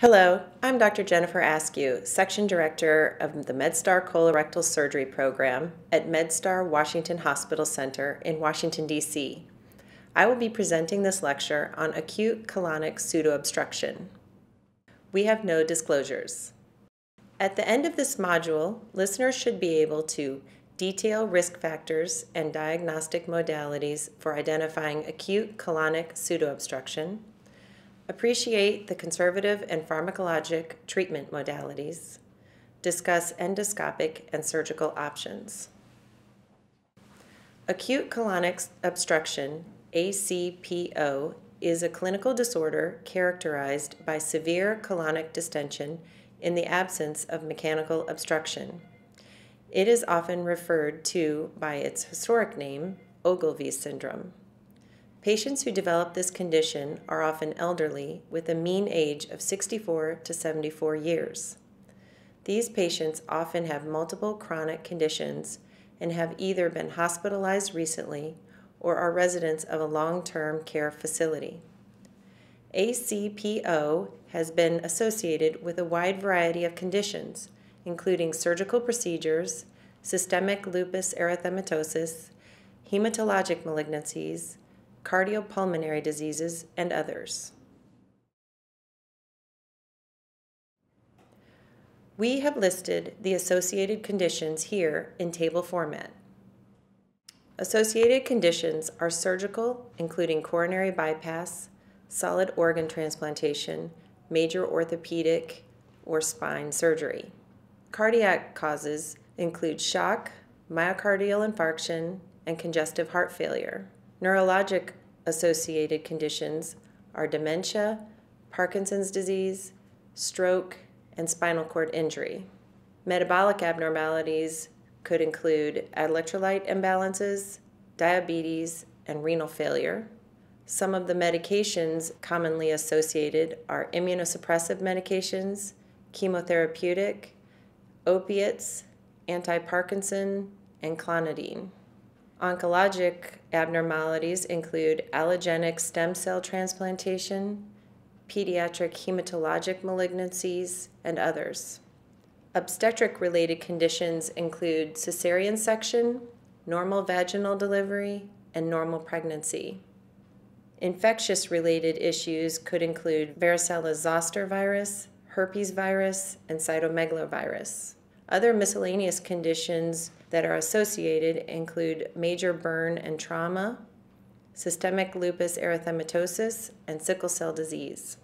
Hello, I'm Dr. Jennifer Ayscue, Section Director of the MedStar Colorectal Surgery Program at MedStar Washington Hospital Center in Washington, D.C. I will be presenting this lecture on acute colonic pseudoobstruction. We have no disclosures. At the end of this module, listeners should be able to detail risk factors and diagnostic modalities for identifying acute colonic pseudoobstruction, appreciate the conservative and pharmacologic treatment modalities, discuss endoscopic and surgical options. Acute colonic obstruction, ACPO, is a clinical disorder characterized by severe colonic distension in the absence of mechanical obstruction. It is often referred to by its historic name, Ogilvie syndrome. Patients who develop this condition are often elderly with a mean age of 64 to 74 years. These patients often have multiple chronic conditions and have either been hospitalized recently or are residents of a long-term care facility. ACPO has been associated with a wide variety of conditions, including surgical procedures, systemic lupus erythematosus, hematologic malignancies, cardiopulmonary diseases, and others. We have listed the associated conditions here in table format. Associated conditions are surgical, including coronary bypass, solid organ transplantation, major orthopedic or spine surgery. Cardiac causes include shock, myocardial infarction, and congestive heart failure. Neurologic associated conditions are dementia, Parkinson's disease, stroke, and spinal cord injury. Metabolic abnormalities could include electrolyte imbalances, diabetes, and renal failure. Some of the medications commonly associated are immunosuppressive medications, chemotherapeutic, opiates, anti-Parkinson, and clonidine. Oncologic abnormalities include allogenic stem cell transplantation, pediatric hematologic malignancies, and others. Obstetric-related conditions include cesarean section, normal vaginal delivery, and normal pregnancy. Infectious-related issues could include varicella zoster virus, herpes virus, and cytomegalovirus. Other miscellaneous conditions that are associated include major burn and trauma, systemic lupus erythematosus, and sickle cell disease.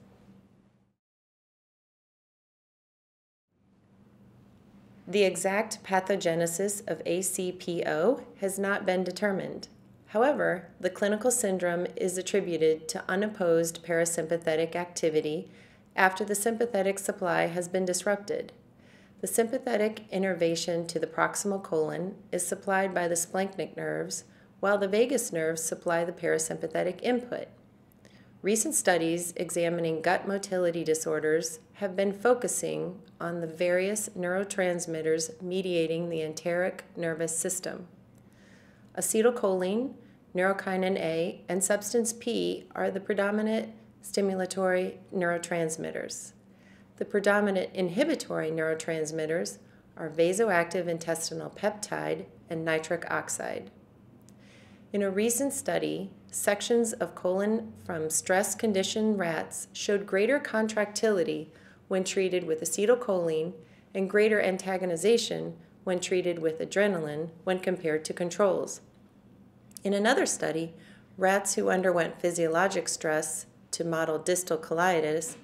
The exact pathogenesis of ACPO has not been determined. However, the clinical syndrome is attributed to unopposed parasympathetic activity after the sympathetic supply has been disrupted. The sympathetic innervation to the proximal colon is supplied by the splanchnic nerves, while the vagus nerves supply the parasympathetic input. Recent studies examining gut motility disorders have been focusing on the various neurotransmitters mediating the enteric nervous system. Acetylcholine, neurokinin A, and substance P are the predominant stimulatory neurotransmitters. The predominant inhibitory neurotransmitters are vasoactive intestinal peptide and nitric oxide. In a recent study, sections of colon from stress-conditioned rats showed greater contractility when treated with acetylcholine and greater antagonization when treated with adrenaline when compared to controls. In another study, rats who underwent physiologic stress to model distal colitis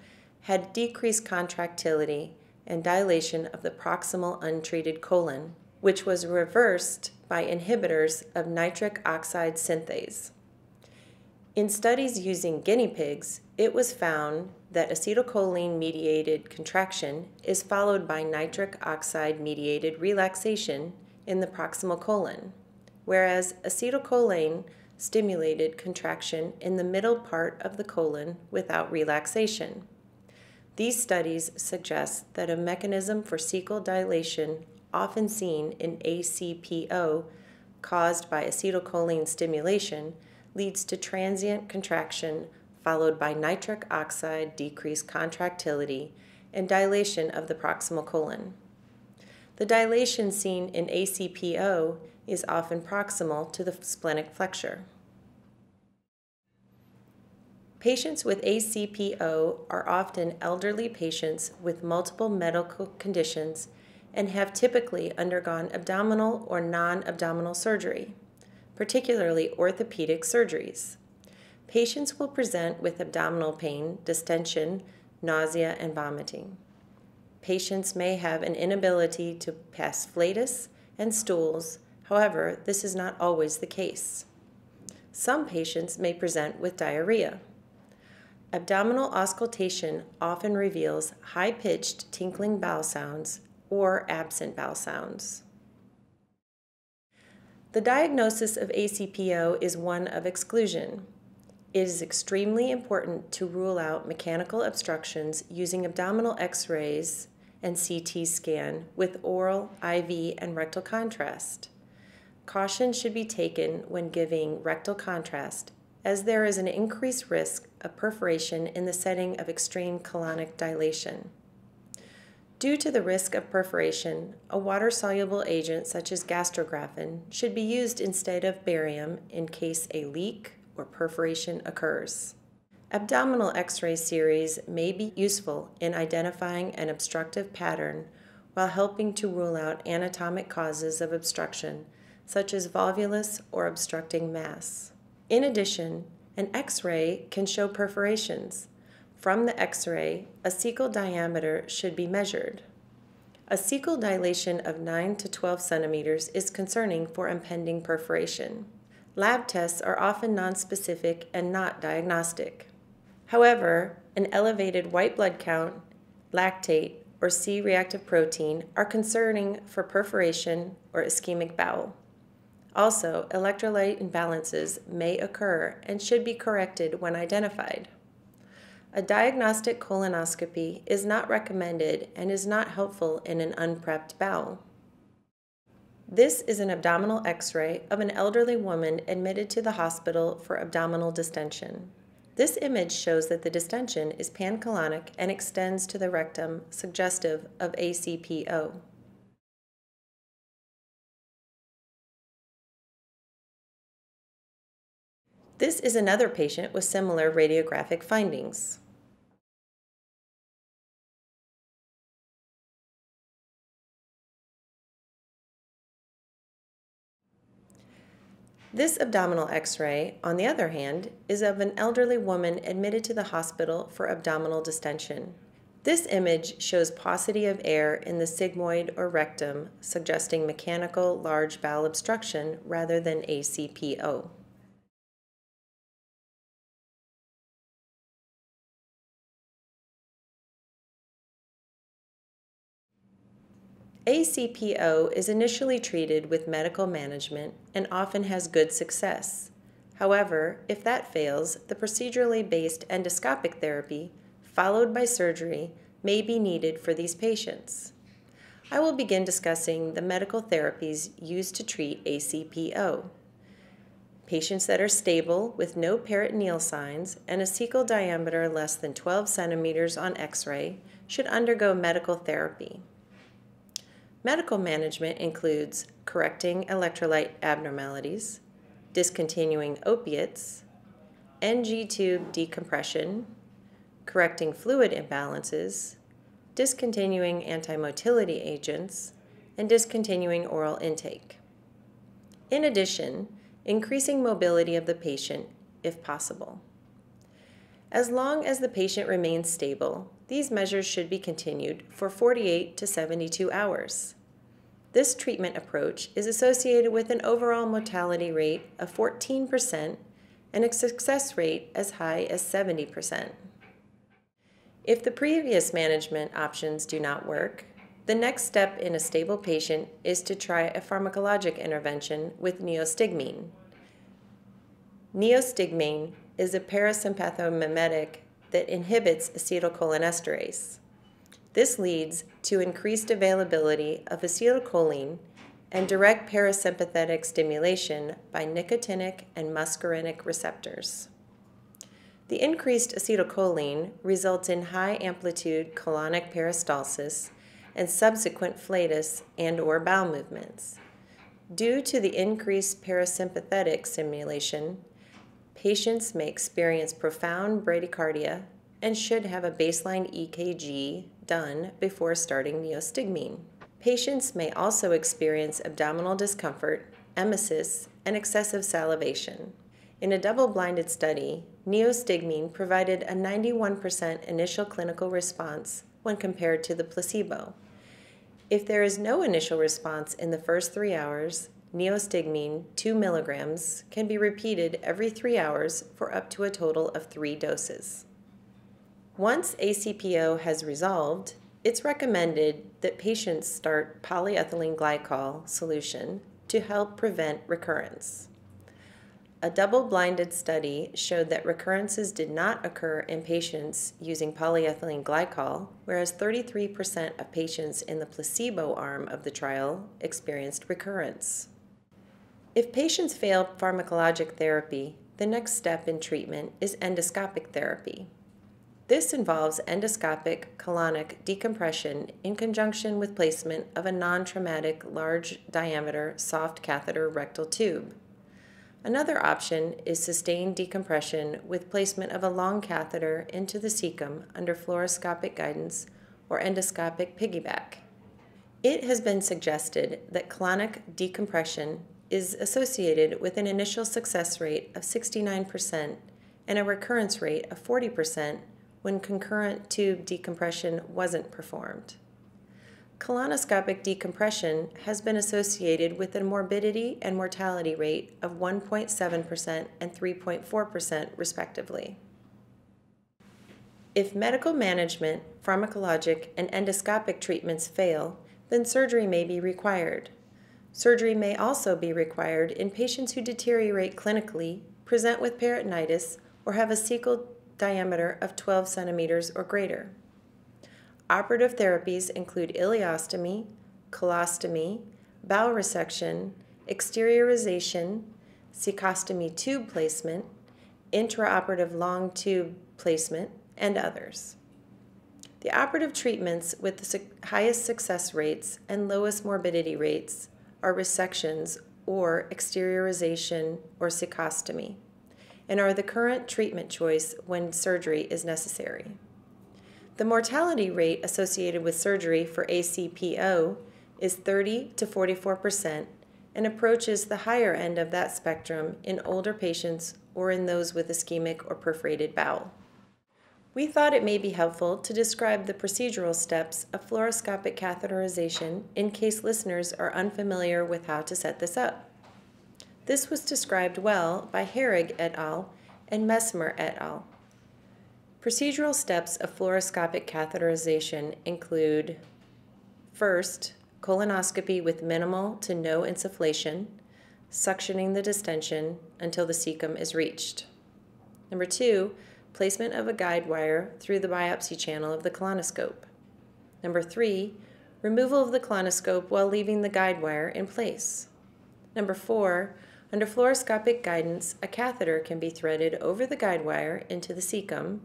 had decreased contractility and dilation of the proximal untreated colon, which was reversed by inhibitors of nitric oxide synthase. In studies using guinea pigs, it was found that acetylcholine-mediated contraction is followed by nitric oxide-mediated relaxation in the proximal colon, whereas acetylcholine stimulated contraction in the middle part of the colon without relaxation. These studies suggest that a mechanism for cecal dilation often seen in ACPO caused by acetylcholine stimulation leads to transient contraction followed by nitric oxide decreased contractility and dilation of the proximal colon. The dilation seen in ACPO is often proximal to the splenic flexure. Patients with ACPO are often elderly patients with multiple medical conditions and have typically undergone abdominal or non-abdominal surgery, particularly orthopedic surgeries. Patients will present with abdominal pain, distension, nausea, and vomiting. Patients may have an inability to pass flatus and stools, however, this is not always the case. Some patients may present with diarrhea. Abdominal auscultation often reveals high-pitched tinkling bowel sounds or absent bowel sounds. The diagnosis of ACPO is one of exclusion. It is extremely important to rule out mechanical obstructions using abdominal x-rays and CT scan with oral, IV, and rectal contrast. Caution should be taken when giving rectal contrast, as there is an increased risk of perforation in the setting of extreme colonic dilation. Due to the risk of perforation, a water-soluble agent such as gastrografin should be used instead of barium in case a leak or perforation occurs. Abdominal x-ray series may be useful in identifying an obstructive pattern while helping to rule out anatomic causes of obstruction, such as volvulus or obstructing mass. In addition, an x-ray can show perforations. From the x-ray, a cecal diameter should be measured. A cecal dilation of 9 to 12 centimeters is concerning for impending perforation. Lab tests are often nonspecific and not diagnostic. However, an elevated white blood count, lactate, or C-reactive protein are concerning for perforation or ischemic bowel. Also, electrolyte imbalances may occur and should be corrected when identified. A diagnostic colonoscopy is not recommended and is not helpful in an unprepped bowel. This is an abdominal x-ray of an elderly woman admitted to the hospital for abdominal distension. This image shows that the distension is pancolonic and extends to the rectum, suggestive of ACPO. This is another patient with similar radiographic findings. This abdominal x-ray, on the other hand, is of an elderly woman admitted to the hospital for abdominal distension. This image shows paucity of air in the sigmoid or rectum, suggesting mechanical large bowel obstruction rather than ACPO. ACPO is initially treated with medical management and often has good success. However, if that fails, the procedurally based endoscopic therapy, followed by surgery, may be needed for these patients. I will begin discussing the medical therapies used to treat ACPO. Patients that are stable with no peritoneal signs and a cecal diameter less than 12 centimeters on x-ray should undergo medical therapy. Medical management includes correcting electrolyte abnormalities, discontinuing opiates, NG tube decompression, correcting fluid imbalances, discontinuing antimotility agents, and discontinuing oral intake. In addition, increasing mobility of the patient if possible. As long as the patient remains stable, these measures should be continued for 48 to 72 hours. This treatment approach is associated with an overall mortality rate of 14% and a success rate as high as 70%. If the previous management options do not work, the next step in a stable patient is to try a pharmacologic intervention with neostigmine. Neostigmine is a parasympathomimetic that inhibits acetylcholinesterase. This leads to increased availability of acetylcholine and direct parasympathetic stimulation by nicotinic and muscarinic receptors. The increased acetylcholine results in high-amplitude colonic peristalsis and subsequent flatus and/or bowel movements. Due to the increased parasympathetic stimulation, patients may experience profound bradycardia and should have a baseline EKG done before starting neostigmine. Patients may also experience abdominal discomfort, emesis, and excessive salivation. In a double-blinded study, neostigmine provided a 91% initial clinical response when compared to the placebo. If there is no initial response in the first 3 hours, neostigmine 2 milligrams can be repeated every 3 hours for up to a total of 3 doses. Once ACPO has resolved, it's recommended that patients start polyethylene glycol solution to help prevent recurrence. A double-blinded study showed that recurrences did not occur in patients using polyethylene glycol, whereas 33% of patients in the placebo arm of the trial experienced recurrence. If patients fail pharmacologic therapy, the next step in treatment is endoscopic therapy. This involves endoscopic colonic decompression in conjunction with placement of a non-traumatic large-diameter soft catheter rectal tube. Another option is sustained decompression with placement of a long catheter into the cecum under fluoroscopic guidance or endoscopic piggyback. It has been suggested that colonic decompression is associated with an initial success rate of 69% and a recurrence rate of 40% when concurrent tube decompression wasn't performed. Colonoscopic decompression has been associated with a morbidity and mortality rate of 1.7% and 3.4% respectively. If medical management, pharmacologic, and endoscopic treatments fail, then surgery may be required. Surgery may also be required in patients who deteriorate clinically, present with peritonitis, or have a cecal diameter of 12 centimeters or greater. Operative therapies include ileostomy, colostomy, bowel resection, exteriorization, cecostomy tube placement, intraoperative long tube placement, and others. The operative treatments with the highest success rates and lowest morbidity rates are resections or exteriorization or cecostomy, and are the current treatment choice when surgery is necessary. The mortality rate associated with surgery for ACPO is 30 to 44% and approaches the higher end of that spectrum in older patients or in those with ischemic or perforated bowel. We thought it may be helpful to describe the procedural steps of fluoroscopic catheterization in case listeners are unfamiliar with how to set this up. This was described well by Herrig et al. And Messmer et al. Procedural steps of fluoroscopic catheterization include: first, colonoscopy with minimal to no insufflation, suctioning the distension until the cecum is reached. Number 2, placement of a guide wire through the biopsy channel of the colonoscope. Number 3, removal of the colonoscope while leaving the guide wire in place. Number 4, under fluoroscopic guidance, a catheter can be threaded over the guide wire into the cecum.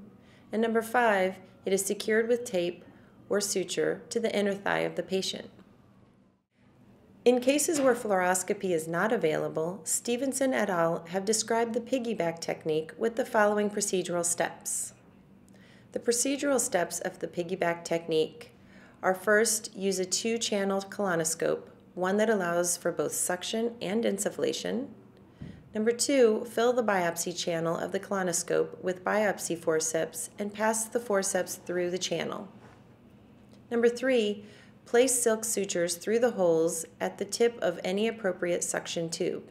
And number 5, it is secured with tape or suture to the inner thigh of the patient. In cases where fluoroscopy is not available, Stevenson et al. Have described the piggyback technique with the following procedural steps. The procedural steps of the piggyback technique are: first, use a 2-channeled colonoscope, one that allows for both suction and insufflation. Number 2, fill the biopsy channel of the colonoscope with biopsy forceps and pass the forceps through the channel. Number 3, place silk sutures through the holes at the tip of any appropriate suction tube.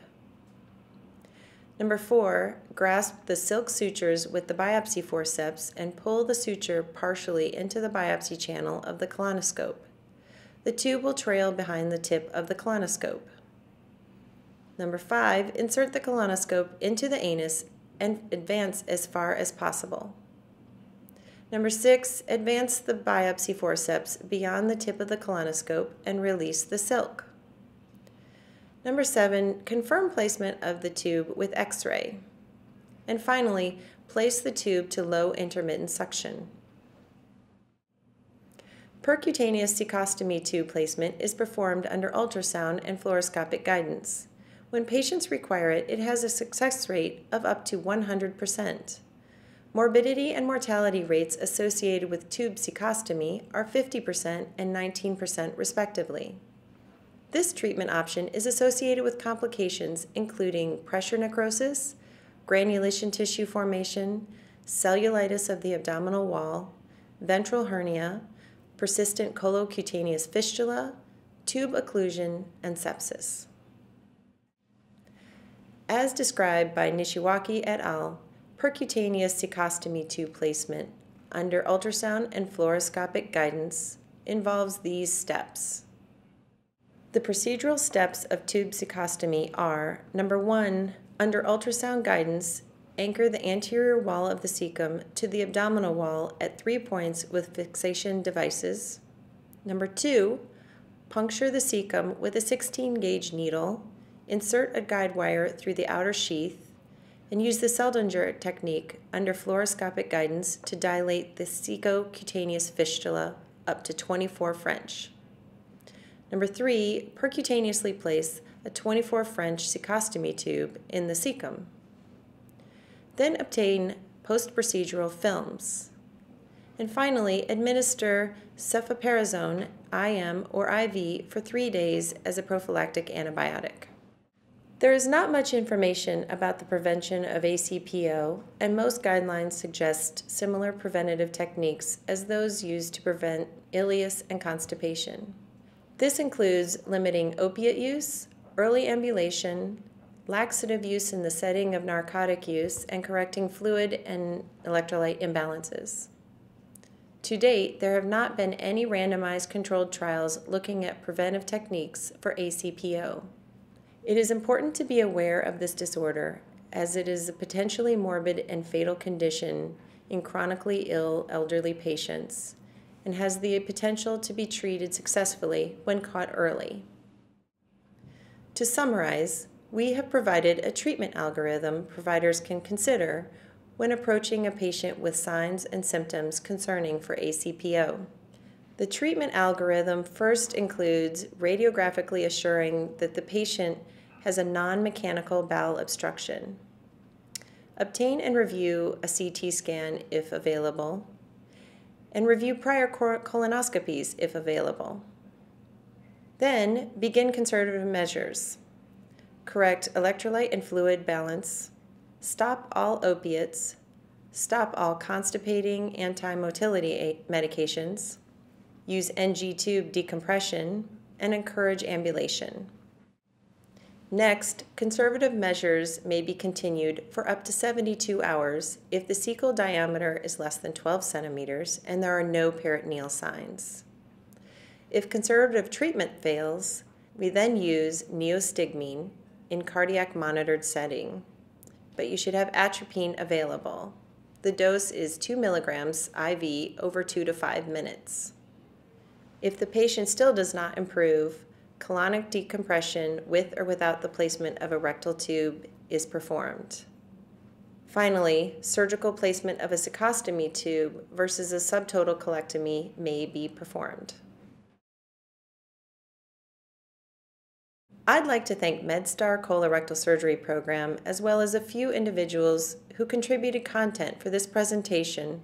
Number 4, grasp the silk sutures with the biopsy forceps and pull the suture partially into the biopsy channel of the colonoscope. The tube will trail behind the tip of the colonoscope. Number 5, insert the colonoscope into the anus and advance as far as possible. Number 6, advance the biopsy forceps beyond the tip of the colonoscope and release the silk. Number 7, confirm placement of the tube with X-ray. And finally, Place the tube to low intermittent suction. Percutaneous cecostomy tube placement is performed under ultrasound and fluoroscopic guidance. When patients require it, it has a success rate of up to 100%. Morbidity and mortality rates associated with tube cecostomy are 50% and 19% respectively. This treatment option is associated with complications including pressure necrosis, granulation tissue formation, cellulitis of the abdominal wall, ventral hernia, persistent colocutaneous fistula, tube occlusion, and sepsis. As described by Nishiwaki et al., percutaneous cecostomy tube placement under ultrasound and fluoroscopic guidance involves these steps. The procedural steps of tube cecostomy are, number one, under ultrasound guidance, anchor the anterior wall of the cecum to the abdominal wall at 3 points with fixation devices. Number two, puncture the cecum with a 16-gauge needle, insert a guide wire through the outer sheath, and use the Seldinger technique under fluoroscopic guidance to dilate the cecocutaneous fistula up to 24 French. Number three, percutaneously place a 24 French cecostomy tube in the cecum. Then obtain post-procedural films. And finally, administer cefoperazone IM or IV for 3 days as a prophylactic antibiotic. There is not much information about the prevention of ACPO, and most guidelines suggest similar preventative techniques as those used to prevent ileus and constipation. This includes limiting opiate use, early ambulation, laxative use in the setting of narcotic use, and correcting fluid and electrolyte imbalances. To date, there have not been any randomized controlled trials looking at preventive techniques for ACPO. It is important to be aware of this disorder, as it is a potentially morbid and fatal condition in chronically ill elderly patients and has the potential to be treated successfully when caught early. To summarize, we have provided a treatment algorithm providers can consider when approaching a patient with signs and symptoms concerning for ACPO. The treatment algorithm first includes radiographically assuring that the patient has a non-mechanical bowel obstruction. Obtain and review a CT scan if available, and review prior colonoscopies if available. Then begin conservative measures. Correct electrolyte and fluid balance. Stop all opiates. Stop all constipating anti-motility medications. Use NG tube decompression, and encourage ambulation. Next, conservative measures may be continued for up to 72 hours if the cecal diameter is less than 12 centimeters and there are no peritoneal signs. If conservative treatment fails, we then use neostigmine in cardiac monitored setting, but you should have atropine available. The dose is 2 milligrams IV over 2 to 5 minutes. If the patient still does not improve, colonic decompression with or without the placement of a rectal tube is performed. Finally, surgical placement of a cecostomy tube versus a subtotal colectomy may be performed. I'd like to thank MedStar Colorectal Surgery Program as well as a few individuals who contributed content for this presentation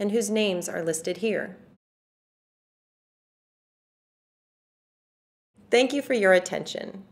and whose names are listed here. Thank you for your attention.